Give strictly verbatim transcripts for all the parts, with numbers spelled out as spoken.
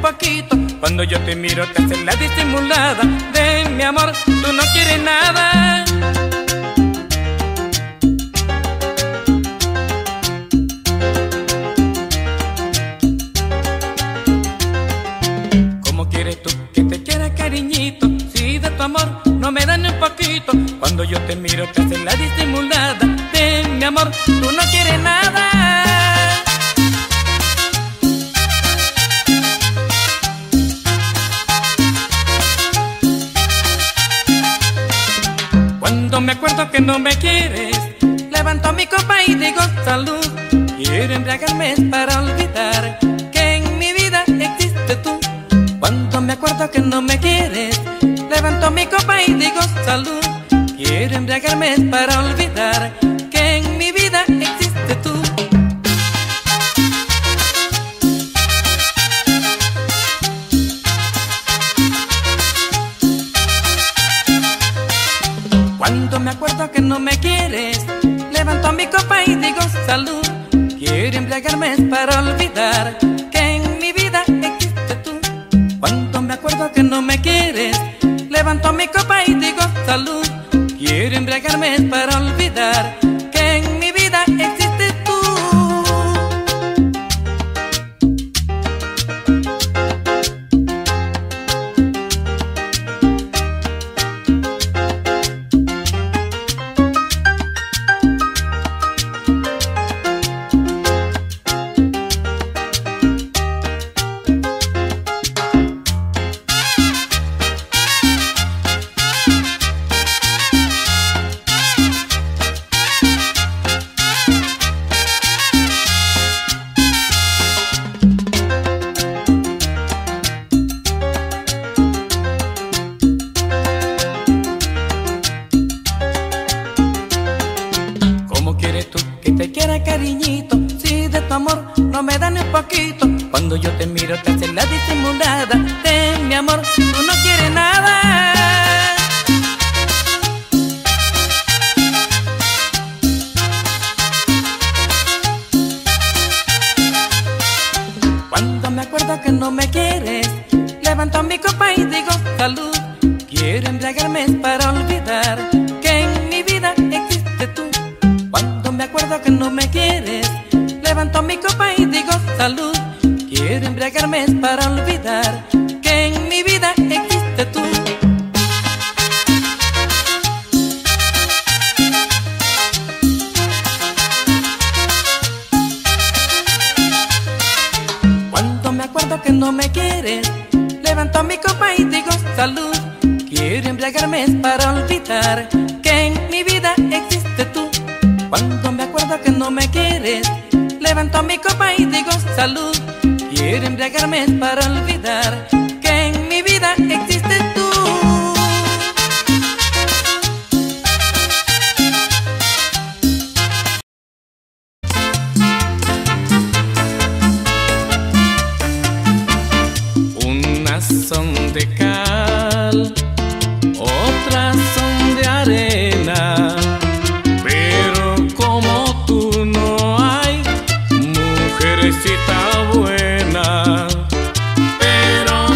poquito. Cuando yo te miro te haces la disimulada. De mi amor tú no quieres nada. ¿Cómo quieres tú que te quiera, cariñito? Si de tu amor no me dan ni un poquito. Cuando yo te miro te haces la disimulada. De mi amor tú no quieres nada. Me acuerdo que no me quieres, levanto mi copa y digo salud. Quiero embriagarme para olvidar que en mi vida existe tú. Cuando me acuerdo que no me quieres, levanto mi copa y digo salud. Quiero embriagarme para olvidar que en mi vida existe tú. Cuando me acuerdo que no me quieres, levanto mi copa y digo salud. Quiero embriagarme para olvidar que en mi vida existe tú. Cuando me acuerdo que no me quieres, levanto mi copa y digo salud. Quiero embriagarme para olvidar que en mi vida existe tú. Cariñito, si de tu amor no me dan ni un poquito. Cuando yo te miro te haces la disimulada. De mi amor tú no quieres nada. Cuando me acuerdo que no me quieres, levanto mi copa y digo salud. Quiero embriagarme para olvidar que en mi vida existe tú. Me acuerdo que no me quieres, levanto mi copa y digo salud. Quiero embriagarme para olvidar que en mi vida existe tú. Cuando me acuerdo que no me quieres, levanto mi copa y digo salud. Quiero embriagarme para olvidar que en mi vida existe tú. Cuando me acuerdo que no me quieres, levanto mi copa y digo salud. Quiero embriagarme para olvidar que en mi vida existes tú. Unas son de cal, otras son de arena. Buena, pero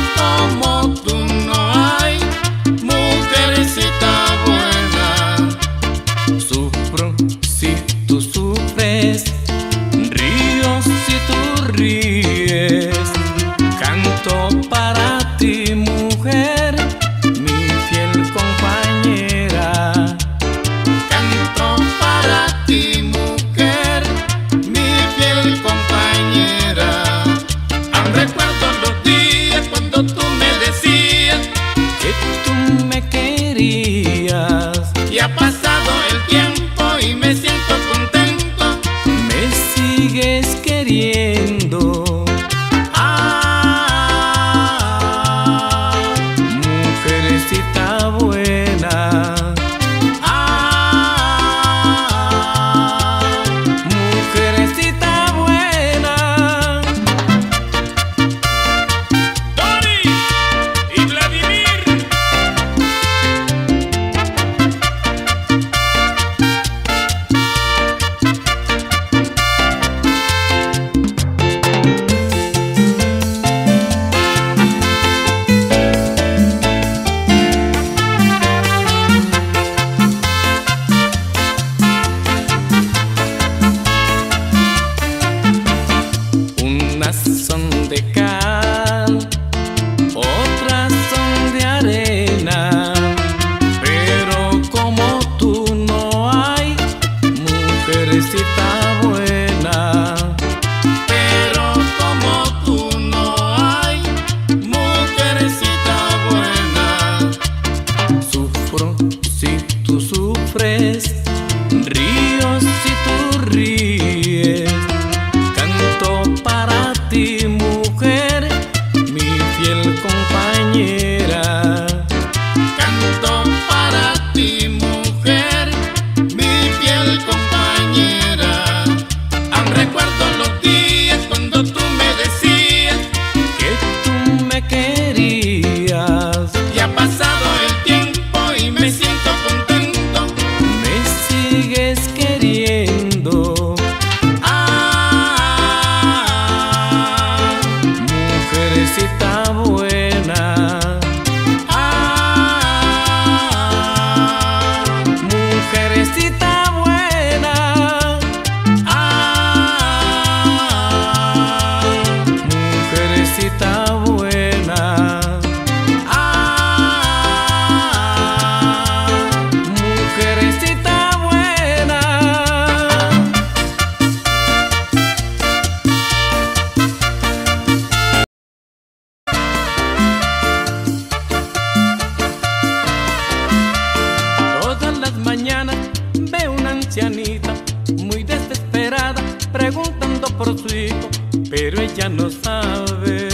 pero ella no sabe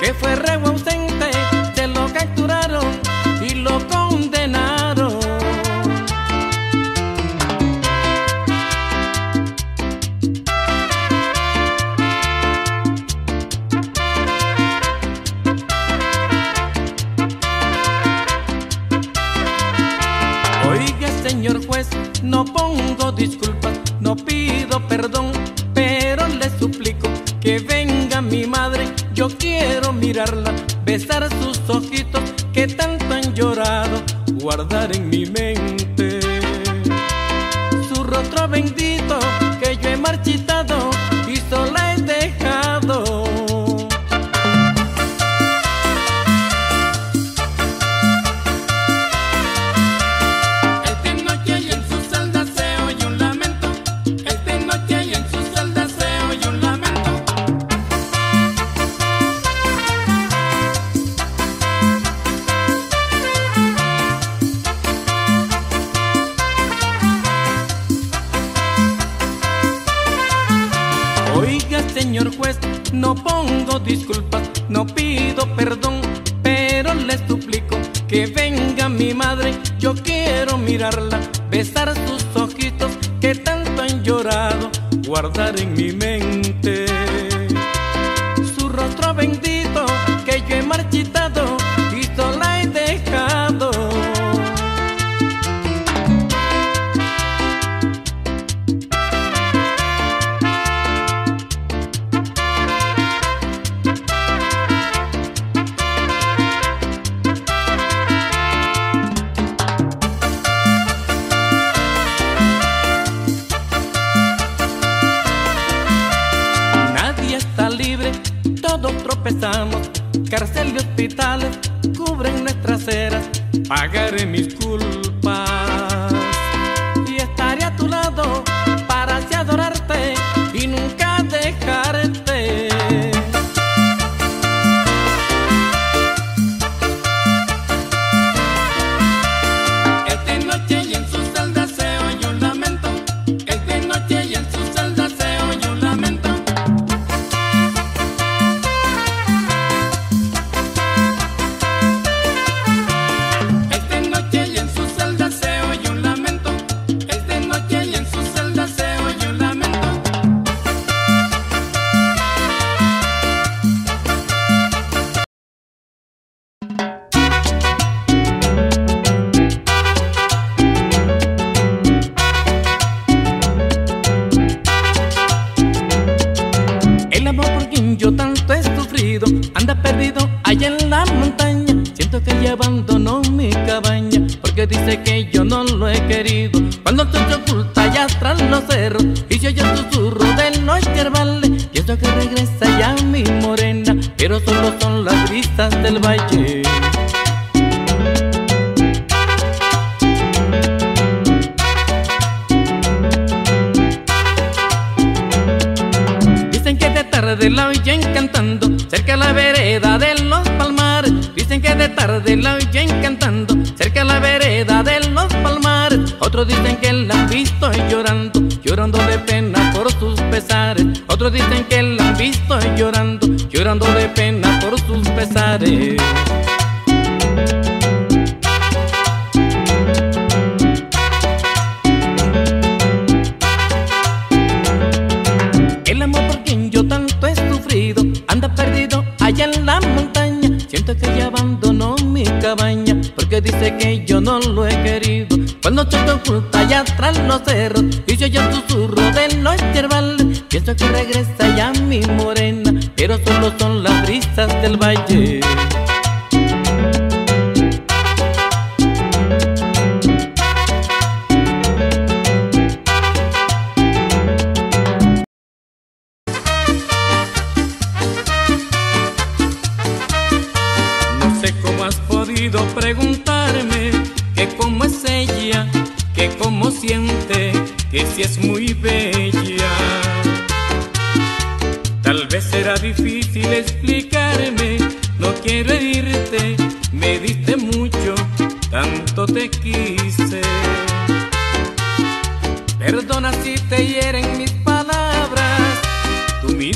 que fue reo ausente, se lo capturaron y lo condenaron. Oiga, señor juez, no pongo disculpas, no pido perdón, pero le suplico que venga mi madre. Yo quiero mirarla, besar sus ojitos que tanto han llorado, guardar en mi mente su rostro bendito que yo he marchitado y sola he dejado. Señor juez, no pongo disculpas, no pido perdón, pero le suplico que venga mi madre. Yo quiero mirarla, besar sus ojitos que tanto han llorado, guardar en mi mente su rostro bendito que yo he marchitado y sola he dejado. Todos tropezamos, cárcel y hospitales cubren nuestras eras. Pagaré mis culpas y estaré a tu lado para así adorarte y nunca dejarte. Del Valle. Dicen que de tarde la oyen cantando cerca a la vereda de los palmares. Dicen que de tarde la oyen cantando cerca a la vereda de los palmares. Otros dicen que la han visto llorando, llorando de pena por sus pesares. Otros dicen que la han visto llorando, llorando de pena por sus pesares. El amor por quien yo tanto he sufrido anda perdido allá en la montaña. Siento que ella abandonó mi cabaña porque dice que yo no lo he querido. Cuando choco oculta allá tras los cerros y se oye el susurro de los yerbales, pienso que regresa ya mi morena, pero solo son las brisas del valle. No sé cómo has podido preguntarme que cómo es ella, que cómo siente, que si es muy bella. Tal vez será difícil explicarme, no quiero herirte, me diste mucho, tanto te quise. Perdona si te hieren mis palabras, tú me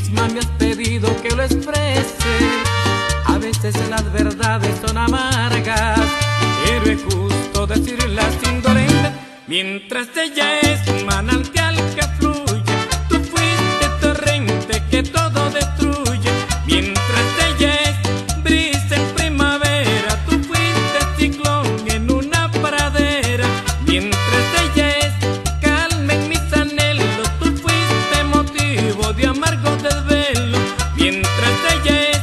Mientras ella es un manantial que fluye, tú fuiste torrente que todo destruye. Mientras ella es brisa en primavera, tú fuiste ciclón en una pradera. Mientras ella es calma en mis anhelos, tú fuiste motivo de amargo desvelo. Mientras ella es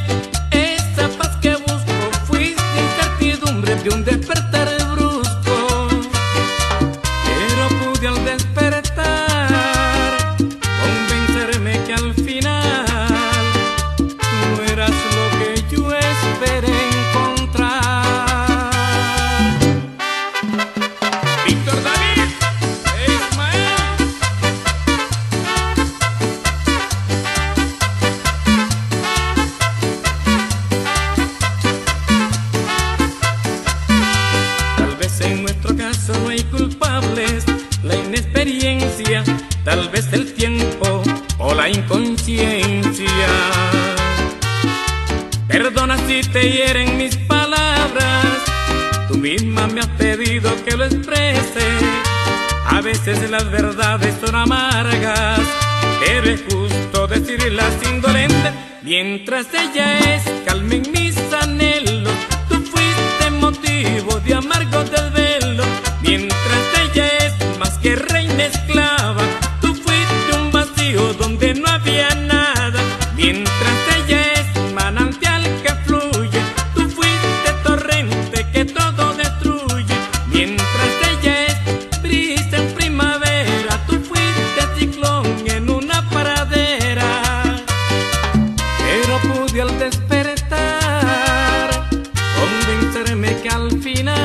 esa paz que busco, fuiste incertidumbre de un despertar culpables, la inexperiencia, tal vez el tiempo o la inconsciencia. Perdona si te hieren mis palabras, tú misma me has pedido que lo exprese. A veces las verdades son amargas, pero es justo decirlas indolentes. Mientras ella es calma en mis anhelos, tú fuiste motivo de amargo desvelo. Mientras ella es más que reina esclava, tú fuiste un vacío donde no había nada. Mientras ella es manantial que fluye, tú fuiste torrente que todo destruye. Mientras ella es brisa en primavera, tú fuiste ciclón en una pradera. Pero pude al despertar convencerme que al final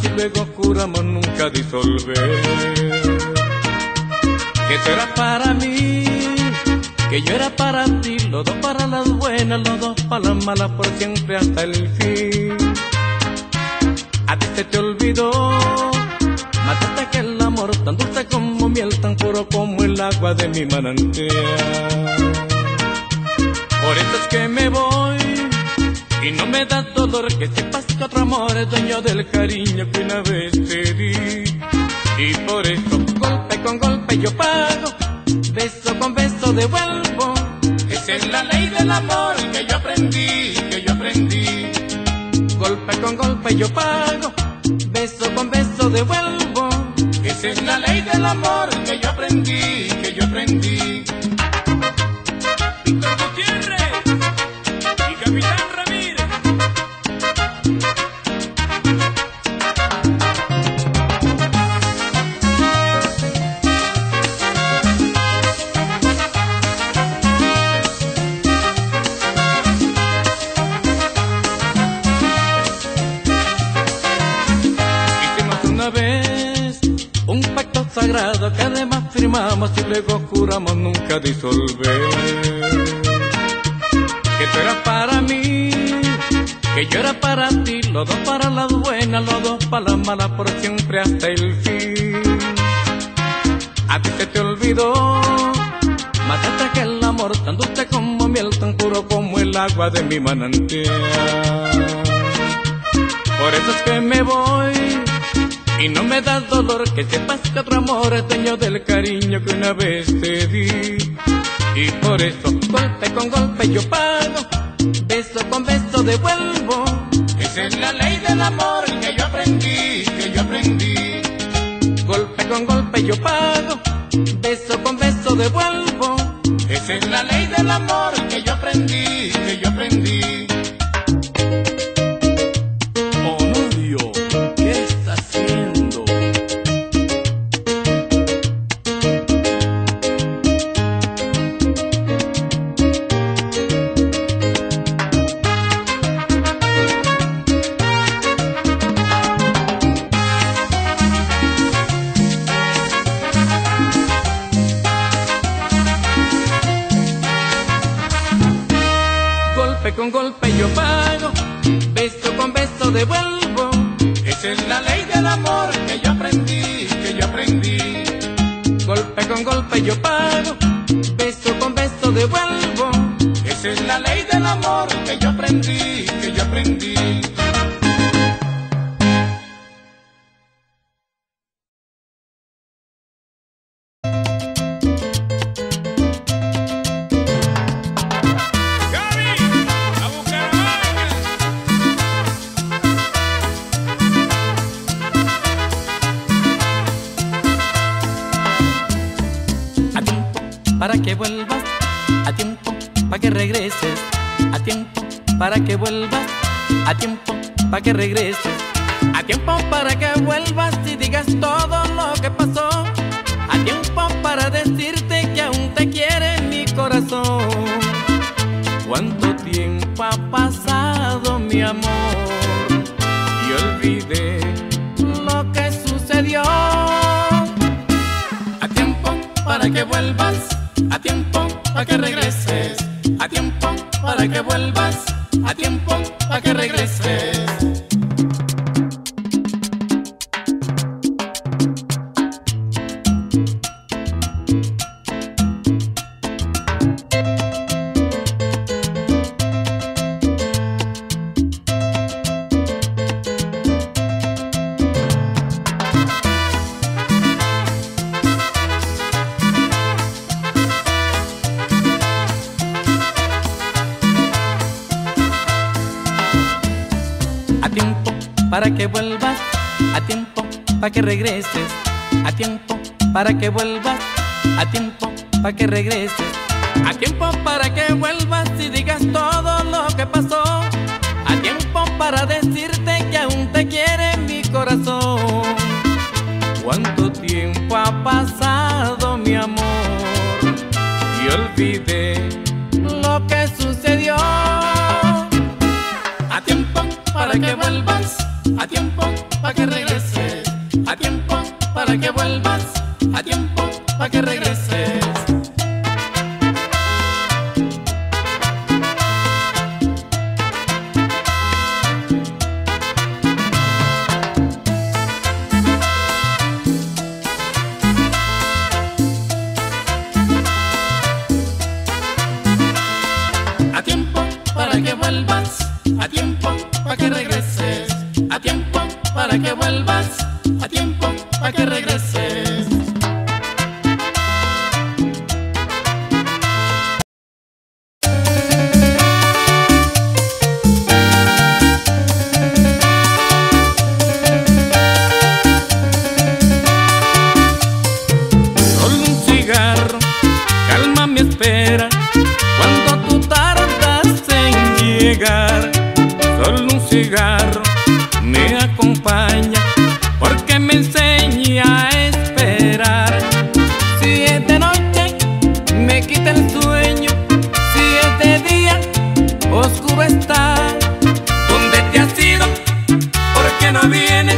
y luego juramos nunca disolver, que tú eras para mí, que yo era para ti, los dos para las buenas, los dos para las malas, por siempre hasta el fin. A ti se te olvidó, mataste que el amor tan dulce como miel, tan puro como el agua de mi manantial. Por eso es que me voy y no me da dolor que sepas que otro amor es dueño del cariño que una vez te di. Y por eso golpe con golpe yo pago, beso con beso devuelvo. Esa es la ley del amor que yo aprendí, que yo aprendí. Golpe con golpe yo pago, beso con beso devuelvo. Esa es la ley del amor que yo aprendí, que yo aprendí. Que además firmamos y luego juramos nunca disolver, que tú eras para mí, que yo era para ti, los dos para las buenas, los dos para las malas, por siempre hasta el fin. A ti se te olvidó, mataste que el amor tan dulce como miel, tan puro como el agua de mi manantial. Por eso es que me voy y no me da dolor que sepas que otro amor es dueño del cariño que una vez te di. Y por eso golpe con golpe yo pago, beso con beso devuelvo. Esa es la ley del amor que yo aprendí, que yo aprendí. Golpe con golpe yo pago, beso con beso devuelvo. Esa es la ley del amor que yo aprendí, que yo aprendí. Golpe con golpe yo pago, beso con beso devuelvo. Esa es la ley del amor que yo aprendí, que yo aprendí. Golpe con golpe yo pago, beso con beso devuelvo. Esa es la ley del amor que yo aprendí, que yo aprendí. Para que vuelvas, a tiempo para que regreses, a tiempo para que vuelvas, a tiempo para que regreses, a tiempo para que vuelvas y digas todo lo que pasó, a tiempo para decirte que aún te quiere mi corazón. Cuánto tiempo ha pasado, mi amor, y olvidé lo que sucedió. A tiempo para que vuelvas, a tiempo para que regreses, a tiempo para que vuelvas, a tiempo para que regreses. A tiempo para que vuelvas, a tiempo para que regreses, a tiempo para que vuelvas, a tiempo para que regreses, a tiempo para que vuelvas y digas todo lo que pasó, a tiempo para decirte que aún te quiere mi corazón. Cuánto tiempo ha pasado, mi amor, y olvidé lo que sucedió. A tiempo para que vuelvas, a tiempo para que regreses, a tiempo para que vuelvas, a tiempo para que regreses. A tiempo para que vuelvas, a tiempo para que regreses, a tiempo para que vuelvas, a tiempo para que regreses. Solo un cigarro calma mi espera cuando tú tardas en llegar. Solo un cigarro me acompaña porque me enseña a esperar. Si es de noche me quita el sueño, si es de día oscuro está. ¿Dónde te has ido? ¿Por qué no vienes?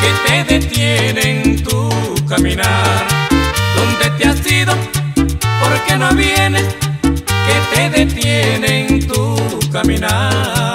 ¿Qué te detiene en tu caminar? ¿Dónde te has ido? ¿Por qué no vienes? ¿Qué te detiene en tu caminar?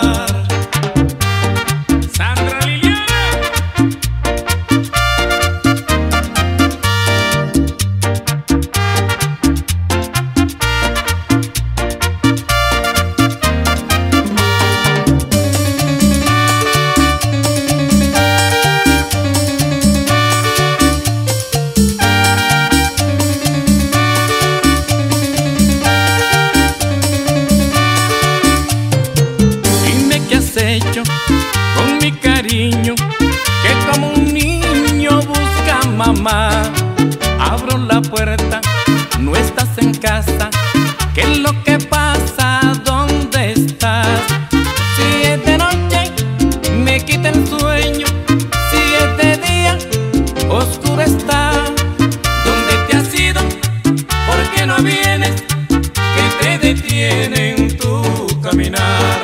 Con mi cariño, que como un niño busca a mamá. Abro la puerta, no estás en casa. ¿Qué es lo que pasa? ¿Dónde estás? Si es de noche, me quita el sueño, si es de día, oscuro está. ¿Dónde te has ido? ¿Por qué no vienes? ¿Qué te detiene en tu caminar?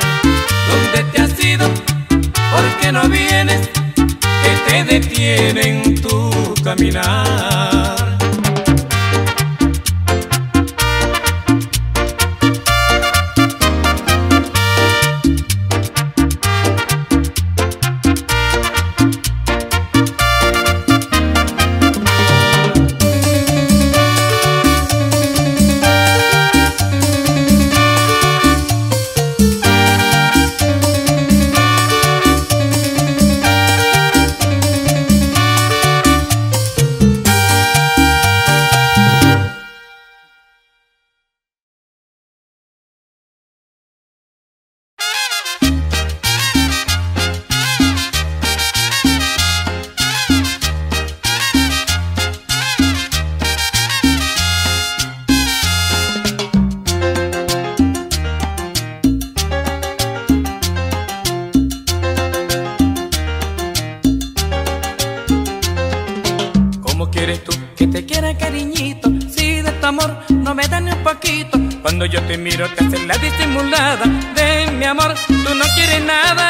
¿Dónde te has ido? ¿Por qué no vienes? ¿Qué te detiene en tu caminar? poquito. Cuando yo te miro te haces la disimulada. De mi amor tú no quieres nada.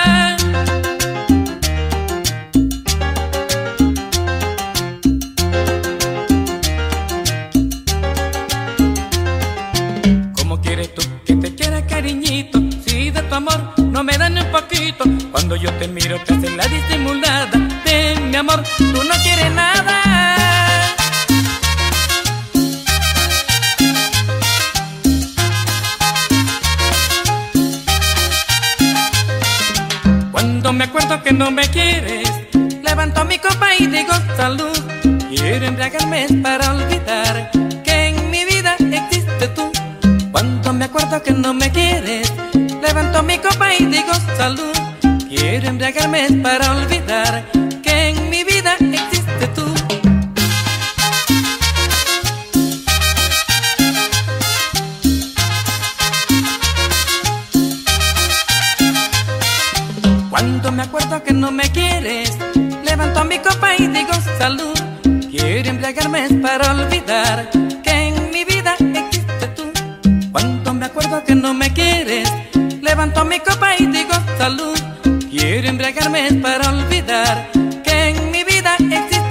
¿Cómo quieres tú que te quiera, cariñito? Si de tu amor no me dan ni un poquito. Cuando yo te miro te haces la disimulada. De mi amor tú no quieres nada. Me acuerdo que no me quieres, levanto mi copa y digo salud. Quiero embriagarme para olvidar que en mi vida existe tú. Cuando me acuerdo que no me quieres, levanto mi copa y digo salud. Quiero embriagarme para olvidar que en mi vida existe tú. Cuando me acuerdo que no me quieres, levanto mi copa y digo salud. Quiero embriagarme para olvidar que en mi vida existe tú. Cuando me acuerdo que no me quieres, levanto mi copa y digo salud. Quiero embriagarme para olvidar que en mi vida existe tú.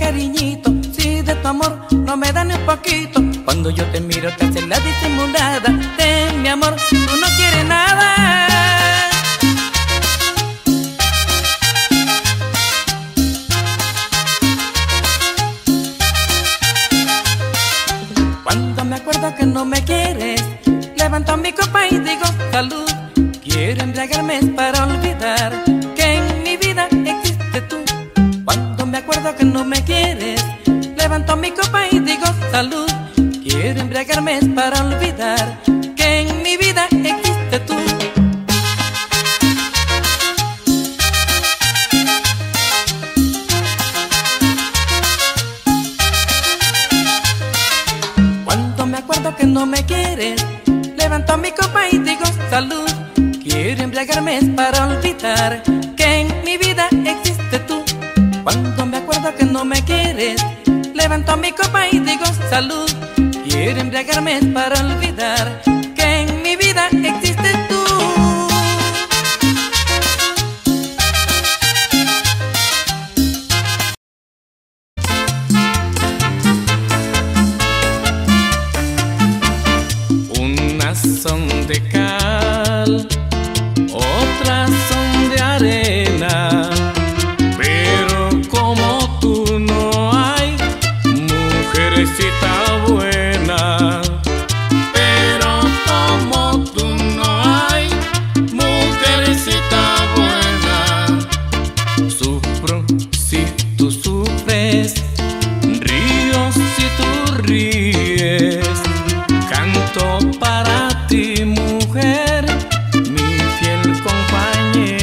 Cariñito, si de tu amor no me dan ni un poquito. Cuando yo te miro te haces la disimulada. De mi amor tú no quieres nada. Cuando me acuerdo que no me quieres, levanto mi copa y digo salud. Quiero embriagarme para olvidar que en mi vida existe tú. Me acuerdo que no me quieres, levanto mi copa y digo salud. Quiero embriagarme para olvidar que en mi vida existe tú. Cuando me acuerdo que no me quieres, levanto mi copa y digo salud. Quiero embriagarme para olvidar que en mi vida existe tú. Cuando me acuerdo que no me quieres, levanto mi copa y digo salud. Quiero embriagarme para olvidar que en mi vida existes tú. Unas son de cal, otras son de arena. ¡Tony!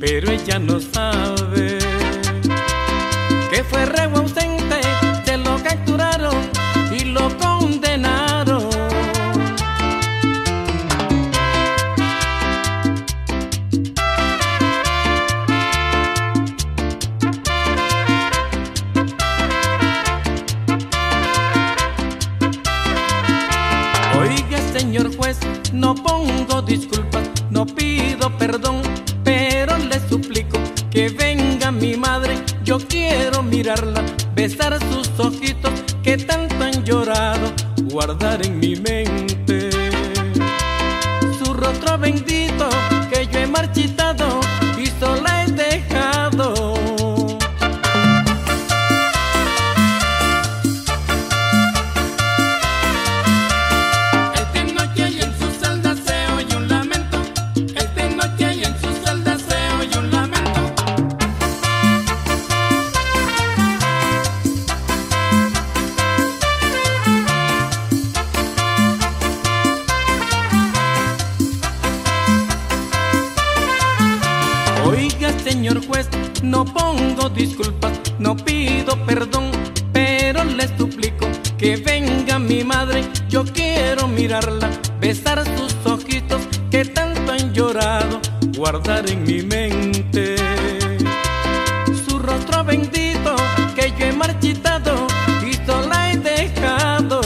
pero ella no sabe que fue reo ausente, se lo capturaron y lo condenaron. Oiga, señor juez, no pongo disculpas, no pido perdón, pero le suplico que venga mi madre. Yo quiero mirarla, besar sus ojitos que tanto han llorado, guardar en mi mente su rostro bendito que yo he marchitado y sola he dejado. Oiga, señor juez, no pongo disculpas, no pido perdón, pero le suplico que venga mi madre. Yo quiero mirarla, besar sus ojitos que tanto han llorado, guardar en mi mente su rostro bendito que yo he marchitado y sola he dejado.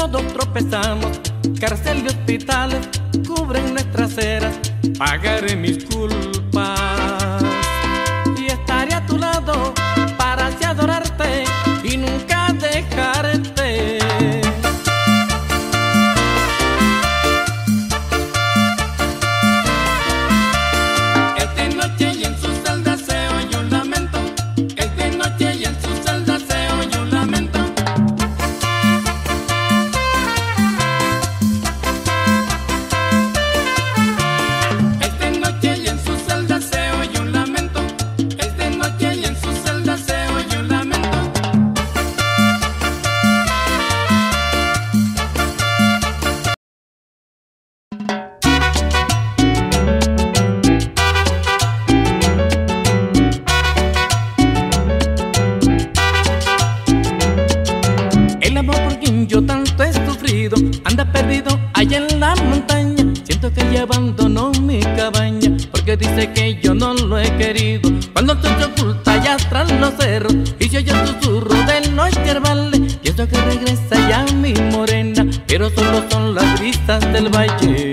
Todos tropezamos, cárcel y hospitales cubren nuestras eras. Pagaré mis culpas y estaré a tu lado para así adorarte y nunca dejarte. Yo tanto he sufrido, anda perdido allá en la montaña. Siento que ella abandonó mi cabaña, porque dice que yo no lo he querido. Cuando se oculta allá tras los cerros, y se oye el susurro de los yerbales, pienso que regresa ya mi morena, pero solo son las brisas del valle.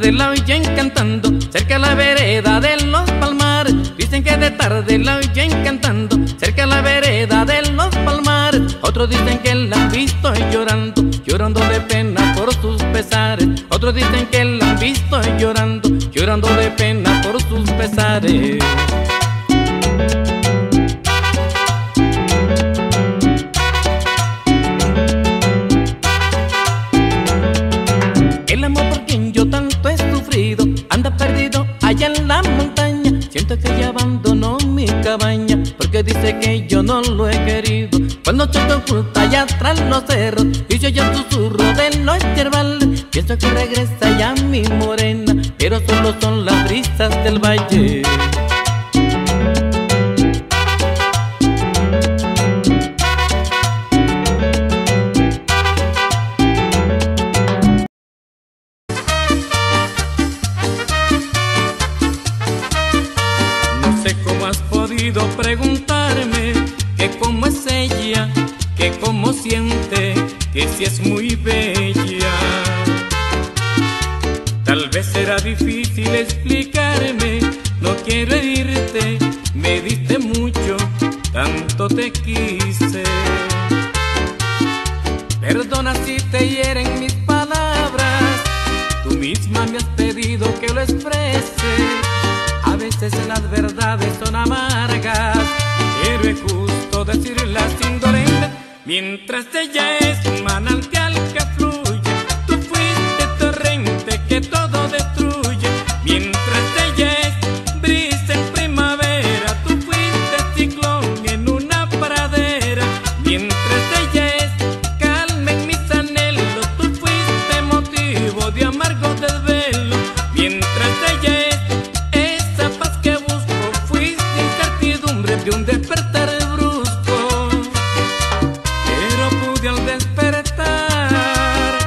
De la oyen cantando cerca a la vereda de los palmares. Dicen que de tarde la oyen cantando cerca a la vereda de los palmares. Otros dicen que la han visto llorando, llorando de pena por sus pesares. Otros dicen que la han visto llorando, llorando de pena por sus pesares. Anda perdido allá en la montaña, siento que ella abandonó mi cabaña, porque dice que yo no lo he querido. Cuando se oculta allá tras los cerros, y se oye el susurro de los yerbales, pienso que regresa ya mi morena, pero solo son las brisas del valle. Preguntarme que cómo es ella, que cómo siente, que si es muy bella. Tal vez será difícil explicarme, no quiero herirte, me diste mucho, tanto te quise. Perdona si te hieren mis palabras, tú veces las verdades son amargas, pero es justo decirlas indolentes. Mientras ella es un manantial que fluye, tú fuiste torrente que todo destruye. Mientras ella es brisa en primavera, tú fuiste ciclón en una pradera. Mientras ella es calma en mis anhelos, tú fuiste motivo de amargo desvelo. Mientras ella es esa paz que busco, fuiste incertidumbre de un despertar brusco. Pero pude al despertar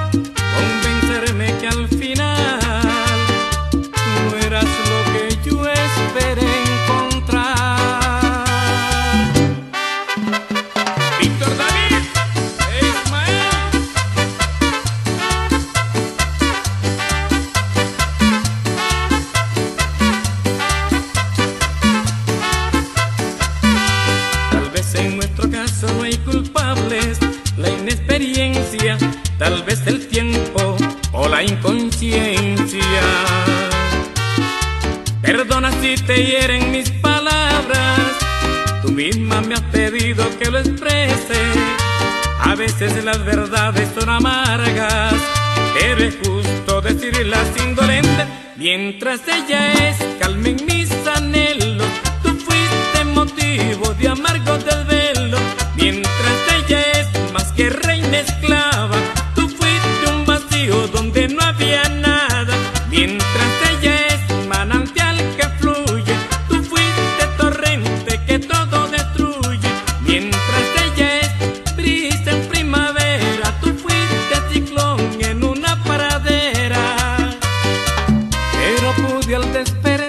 convencerme que al final tú eras lo que yo esperé encontrar. Víctor David culpables, la inexperiencia, tal vez el tiempo o la inconsciencia. Perdona si te hieren mis palabras, tú misma me has pedido que lo exprese. A veces las verdades son amargas, pero es justo decirlas indolentes. Mientras ella es calma en mis anhelos, tú fuiste motivo de amargo desvelo. Mientras ella es más que reina esclava, tú fuiste un vacío donde no había nada. Mientras ella es manantial que fluye, tú fuiste torrente que todo destruye. Mientras ella es brisa en primavera, tú fuiste ciclón en una pradera. Pero pude al despertar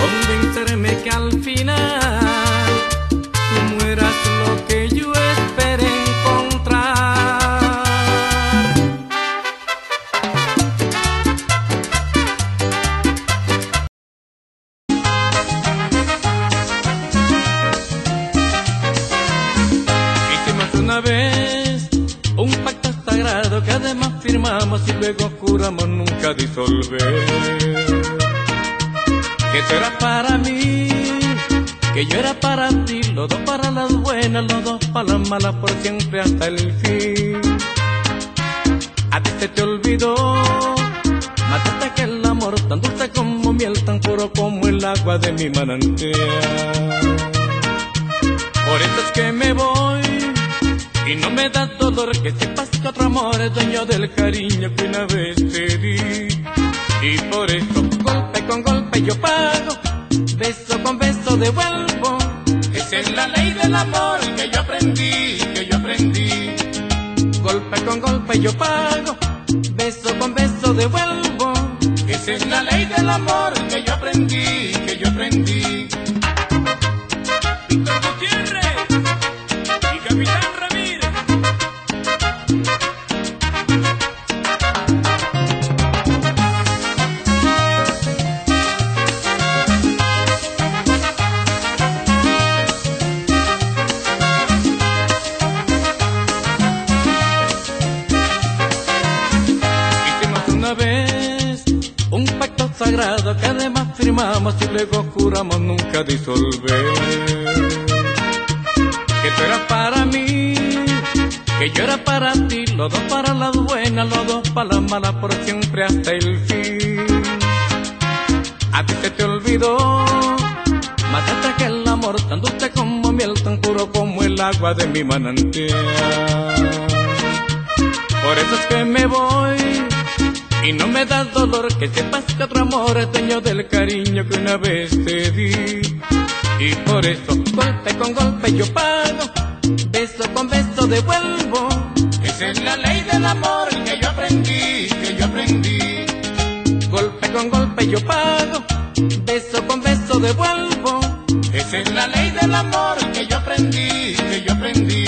convencerme que al final y luego juramos nunca disolver, que tú eras para mí, que yo era para ti, los dos para las buenas, los dos para las malas, por siempre hasta el fin. A ti se te olvidó, mataste aquel amor tan dulce como miel, tan puro como el agua de mi manantial. Por eso es que me voy y no me da dolor que sepas que otro amor es dueño del cariño que una vez te di. Y por eso golpe con golpe yo pago, beso con beso devuelvo. Esa es la ley del amor que yo aprendí, que yo aprendí. Golpe con golpe yo pago, beso con beso devuelvo. Esa es la ley del amor que yo aprendí, que yo aprendí. Víctor Gutiérrez y Capitán Ramírez. Sagrado que además firmamos y luego juramos nunca disolver, que tú eras para mí, que yo era para ti, los dos para las buenas, los dos para las malas, por siempre hasta el fin. A ti se te olvidó, mataste aquel amor tan dulce como miel, tan puro como el agua de mi manantial. Por eso es que me voy y no me da dolor que sepas que otro amor es dueño del cariño que una vez te di. Y por eso golpe con golpe yo pago, beso con beso devuelvo. Esa es la ley del amor que yo aprendí, que yo aprendí. Golpe con golpe yo pago, beso con beso devuelvo. Esa es la ley del amor que yo aprendí, que yo aprendí.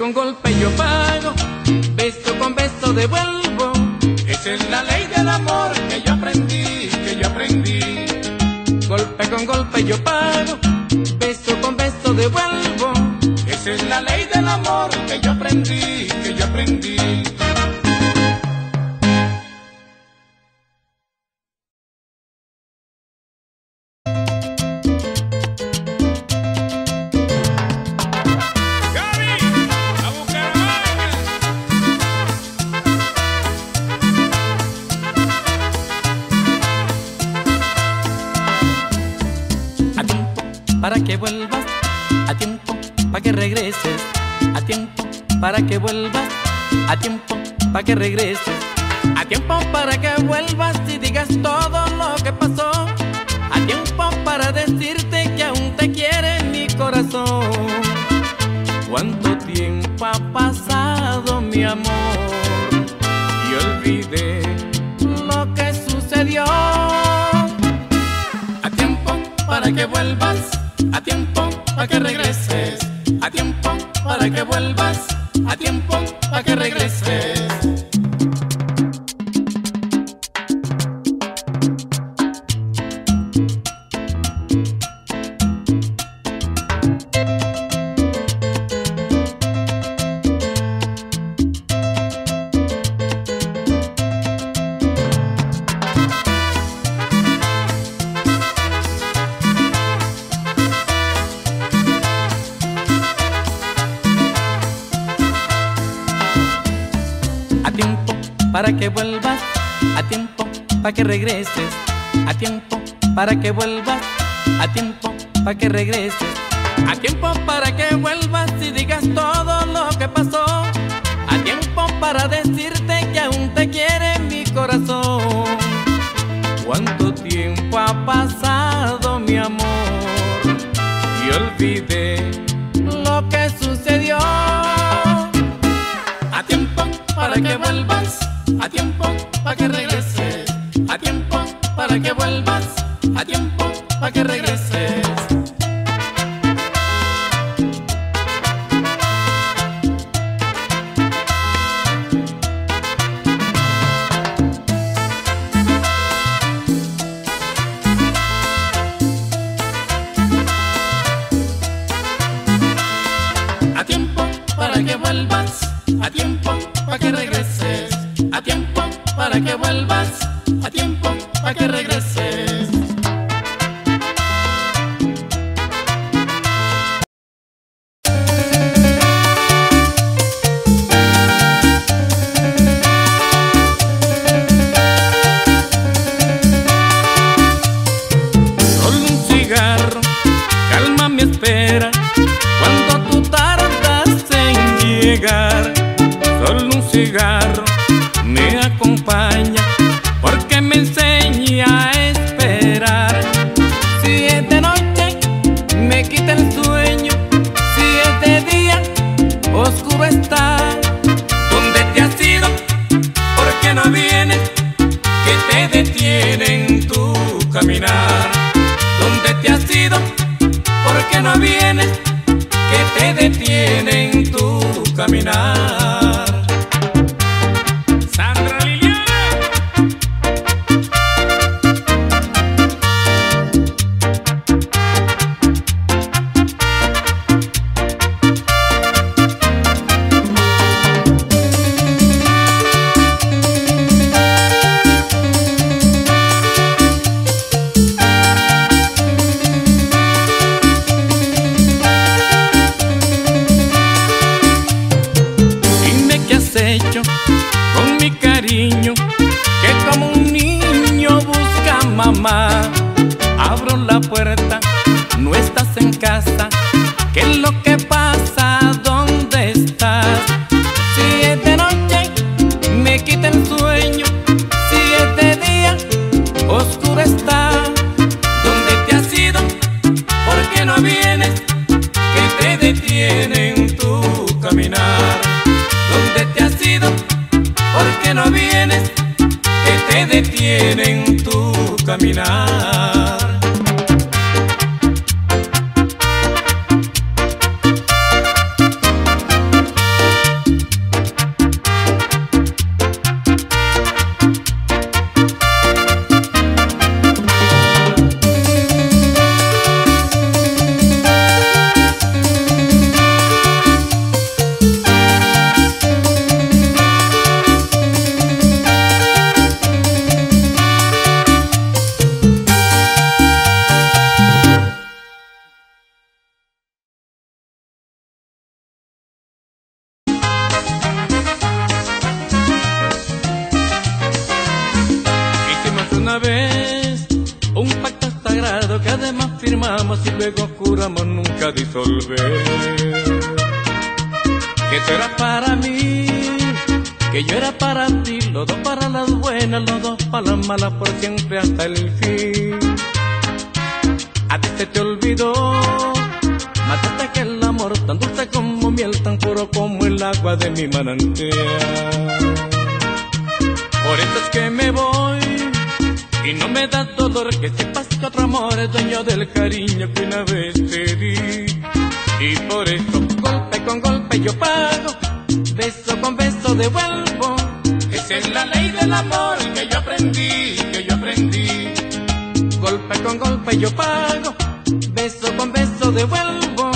con golpe yo pago, beso con beso devuelvo. Esa es la ley del amor que yo aprendí, que yo aprendí. Golpe con golpe yo pago, beso con beso devuelvo. Esa es la ley del amor que yo aprendí, que yo aprendí. Para que vuelvas, a tiempo para que regreses, a tiempo para que vuelvas, a tiempo para que regreses, a tiempo para que vuelvas y digas todo lo que pasó, a tiempo para decirte que aún te quiere mi corazón. Cuánto tiempo ha pasado, mi amor, y olvidé lo que sucedió. A tiempo para que vuelvas, a tiempo para que regreses, a tiempo para que vuelvas, a tiempo para que regreses. A tiempo para que vuelvas, a tiempo para que regreses, a tiempo para que vuelvas, a tiempo para que regreses, a tiempo para que vuelvas y digas todo lo que pasó, a tiempo para decirte que aún te quiere mi corazón. Cuánto tiempo ha pasado, mi amor, y olvidé lo que sucedió. A tiempo para que vuelvas, a tiempo para que regreses, a tiempo para que vuelvas, a tiempo para que regreses. A tiempo para que vuelvas, a tiempo para que regreses, a tiempo para que vuelvas, a tiempo para que regreses. Solo un cigarro calma mi espera cuando tú tardas en llegar. Solo un cigarro me acompaña porque me enseña a esperar. Si es de noche me quita el sueño, si es de día oscuro está. ¿Dónde te has ido? ¿Por qué no vienes? ¿Qué te detiene en tu caminar? ¿Dónde te has ido? ¿Por qué no vienes? ¿Qué te detiene en tu caminar? Con mi cariño, que como un niño busca a mamá. Abro la puerta, no estás en casa. ¿Qué es lo que pasa? ¿Dónde estás? Si es de noche, me quita el sueño, si es de día, oscuro está. ¿Dónde te has ido? ¿Por qué no vienes? ¿Qué te detiene en tu caminar? ¿Dónde te has ido? ¿Por qué no vienes? ¿Qué te detiene en tu caminar? sagrado que además firmamos y luego juramos nunca disolver. Que tú eras para mí, que yo era para ti, los dos para las buenas, los dos para las malas, por siempre hasta el fin. A ti se te olvidó, mataste que el amor tan dulce como miel, tan puro como el agua de mi manantial. Por eso es que me voy y no me da dolor que sepas que otro amor es dueño del cariño que una vez te di. Y por eso golpe con golpe yo pago, beso con beso devuelvo. Esa es la ley del amor que yo aprendí, que yo aprendí. Golpe con golpe yo pago, beso con beso devuelvo.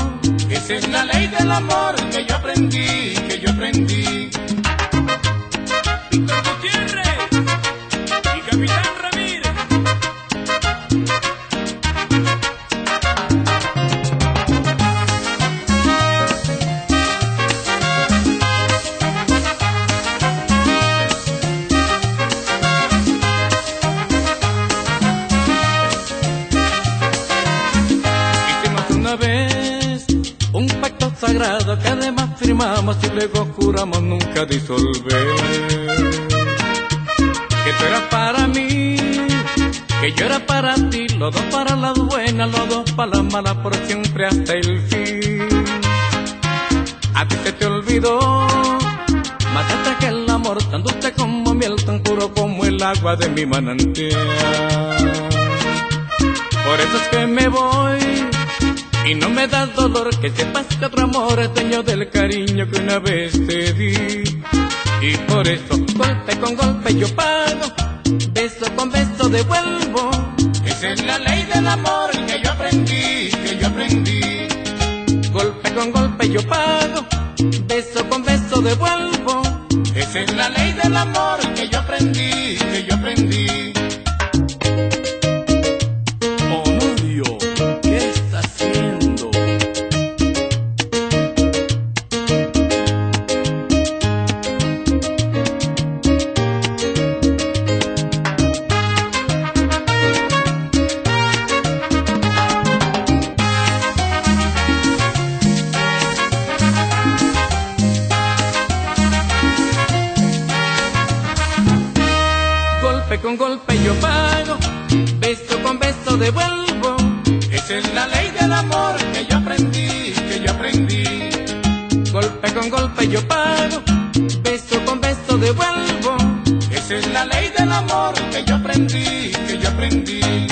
Esa es la ley del amor que yo aprendí, que yo aprendí. Vez, un pacto sagrado que además firmamos y luego juramos nunca disolver. Que tú eras para mí, que yo era para ti, los dos para las buenas, los dos para las malas, por siempre hasta el fin. A ti se te olvidó, mataste que el amor tan dulce como miel, tan puro como el agua de mi manantial. Por eso es que me voy y no me da dolor que sepas que otro amor es dueño del cariño que una vez te di. Y por eso golpe con golpe yo pago, beso con beso devuelvo. Esa es la ley del amor que yo aprendí, que yo aprendí. Golpe con golpe yo pago, beso con beso devuelvo. Esa es la ley del amor que yo aprendí, que yo aprendí. Golpe con golpe yo pago, beso con beso devuelvo. Esa es la ley del amor que yo aprendí, que yo aprendí. Golpe con golpe yo pago, beso con beso devuelvo. Esa es la ley del amor que yo aprendí, que yo aprendí.